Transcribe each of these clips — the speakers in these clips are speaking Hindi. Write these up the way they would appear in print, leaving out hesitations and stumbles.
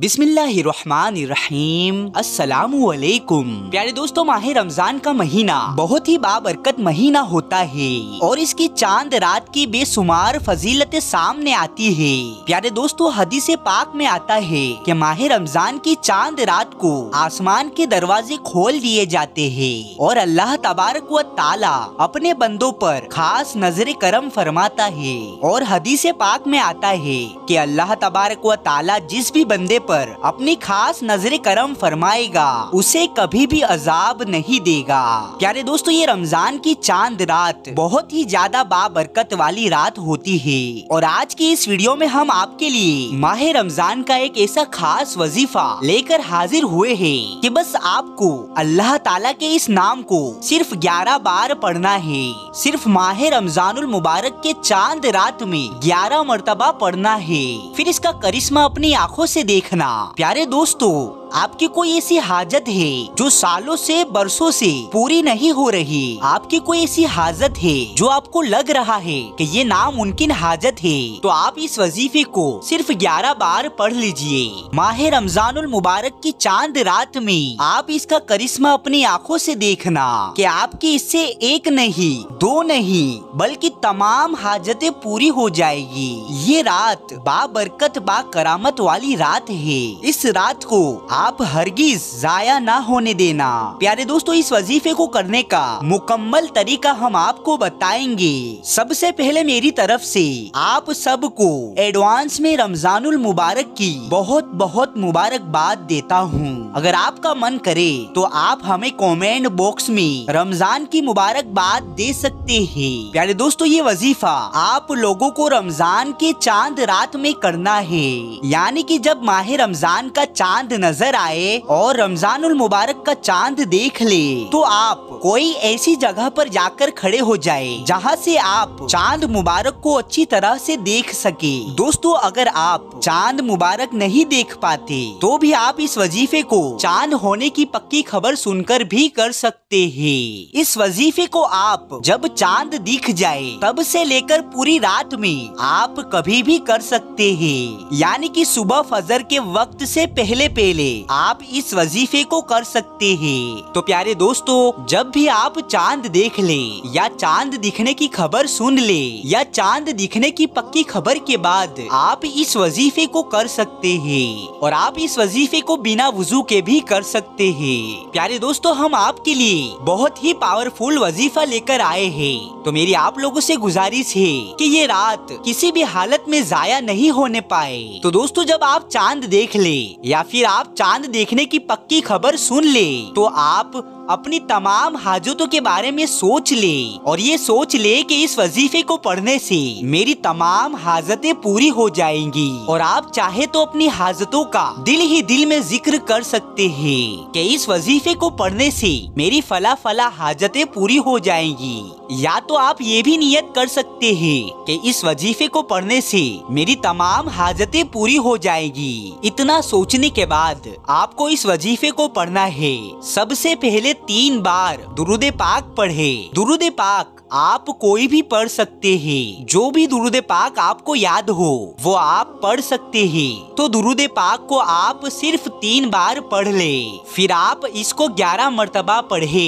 बिस्मिल्लाहिर्रहमानिर्रहीम। अस्सलामुअलैकुम। प्यारे दोस्तों, माहे रमजान का महीना बहुत ही बाबरकत महीना होता है और इसकी चांद रात की बेशुमार फजीलतें सामने आती है। प्यारे दोस्तों, हदीस पाक में आता है कि माहे रमजान की चांद रात को आसमान के दरवाजे खोल दिए जाते हैं और अल्लाह तबारक व ताला अपने बंदों पर खास नजर करम फरमाता है। और हदीस पाक में आता है कि अल्लाह तबारक व ताला जिस भी बंदे पर अपनी खास नजर करम फरमाएगा उसे कभी भी अजाब नहीं देगा। प्यारे दोस्तों, ये रमजान की चांद रात बहुत ही ज्यादा बाबरकत वाली रात होती है और आज की इस वीडियो में हम आपके लिए माहे रमजान का एक ऐसा खास वजीफा लेकर हाजिर हुए हैं कि बस आपको अल्लाह ताला के इस नाम को सिर्फ 11 बार पढ़ना है। सिर्फ माहे रमजानुल मुबारक के चांद रात में 11 मरतबा पढ़ना है। फिर इसका करिश्मा अपनी आँखों से देखना। प्यारे दोस्तों, आपकी कोई ऐसी हाजत है जो सालों से बरसों से पूरी नहीं हो रही, आपकी कोई ऐसी हाजत है जो आपको लग रहा है कि ये नामुमकिन हाजत है, तो आप इस वजीफे को सिर्फ 11 बार पढ़ लीजिए। माहे रमजानुल मुबारक की चांद रात में आप इसका करिश्मा अपनी आँखों से देखना कि आपकी इससे एक नहीं, दो नहीं, बल्कि तमाम हाजतें पूरी हो जाएगी। ये रात बाबरकत बा करामत वाली रात है। इस रात को आप हरगिज जाया ना होने देना। प्यारे दोस्तों, इस वजीफे को करने का मुकम्मल तरीका हम आपको बताएंगे। सबसे पहले मेरी तरफ से आप सबको एडवांस में रमजानुल मुबारक की बहुत बहुत मुबारकबाद देता हूँ। अगर आपका मन करे तो आप हमें कमेंट बॉक्स में रमजान की मुबारकबाद दे सकते हैं। प्यारे दोस्तों, ये वजीफा आप लोगों को रमजान के चांद रात में करना है, यानी कि जब माहे रमजान का चांद नजर आए और रमजानुल मुबारक का चांद देख ले तो आप कोई ऐसी जगह पर जाकर खड़े हो जाए जहां से आप चांद मुबारक को अच्छी तरह से देख सके। दोस्तों, अगर आप चांद मुबारक नहीं देख पाते तो भी आप इस वजीफे को चांद होने की पक्की खबर सुनकर भी कर सकते हैं। इस वजीफे को आप जब चांद दिख जाए तब से लेकर पूरी रात में आप कभी भी कर सकते हैं, यानी कि सुबह फजर के वक्त से पहले पहले आप इस वजीफे को कर सकते हैं। तो प्यारे दोस्तों, जब भी आप चांद देख ले या चांद दिखने की खबर सुन ले या चांद दिखने की पक्की खबर के बाद आप इस वजीफे को कर सकते हैं और आप इस वजीफे को बिना वुजू के भी कर सकते हैं। प्यारे दोस्तों, हम आपके लिए बहुत ही पावरफुल वजीफा लेकर आए हैं, तो मेरी आप लोगों से गुजारिश है कि ये रात किसी भी हालत में जाया नहीं होने पाए। तो दोस्तों, जब आप चांद देख ले या फिर आप चांद देखने की पक्की खबर सुन ले तो आप अपनी तमाम हाजतों के बारे में सोच ले और ये सोच ले कि इस वजीफे को पढ़ने से मेरी तमाम हाजतें पूरी हो जाएंगी। और आप चाहे तो अपनी हाजतों का दिल ही दिल में जिक्र कर सकते हैं कि इस वजीफे को पढ़ने से मेरी फला फला हाजतें पूरी हो जाएंगी। या तो आप ये भी नियत कर सकते हैं कि इस वजीफे को पढ़ने से मेरी तमाम हाजतें पूरी हो जाएगी। इतना सोचने के बाद आपको इस वजीफे को पढ़ना है। सबसे पहले 3 बार दुरूदे पाक पढ़े। दुरूदे पाक आप कोई भी पढ़ सकते हैं, जो भी दुरूद पाक आपको याद हो वो आप पढ़ सकते हैं। तो दुरूद पाक को आप सिर्फ 3 बार पढ़ ले, फिर आप इसको 11 मरतबा पढ़े।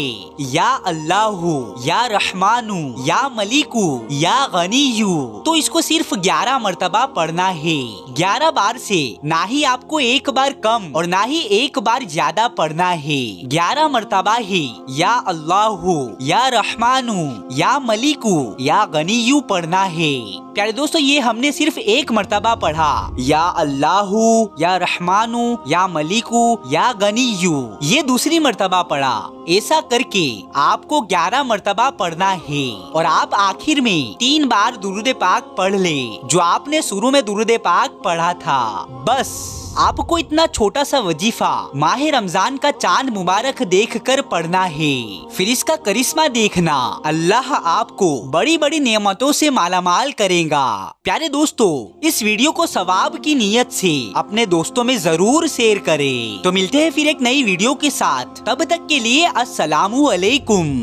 या अल्लाहु, या रहमानु, या मलिकु, या गनीयु। तो इसको सिर्फ 11 मरतबा पढ़ना है। 11 बार से ना ही आपको एक बार कम और ना ही एक बार ज्यादा पढ़ना है। 11 मरतबा ही या अल्लाहु, या रहमानु, या मलिकू, या गनीयू पढ़ना है। प्यारे दोस्तों, ये हमने सिर्फ एक मरतबा पढ़ा या अल्लाहू, या रहमानू, या मलिकू, या गनीयू, ये दूसरी मरतबा पढ़ा। ऐसा करके आपको 11 मरतबा पढ़ना है और आप आखिर में 3 बार दुरूद पाक पढ़ ले, जो आपने शुरू में दुरूद पाक पढ़ा था। बस आपको इतना छोटा सा वजीफा माहे रमजान का चांद मुबारक देखकर पढ़ना है। फिर इसका करिश्मा देखना, अल्लाह आपको बड़ी बड़ी नेमतों से मालामाल करेगा। प्यारे दोस्तों, इस वीडियो को सवाब की नियत से अपने दोस्तों में जरूर शेयर करें। तो मिलते हैं फिर एक नई वीडियो के साथ, तब तक के लिए अस्सलामु अलैकुम।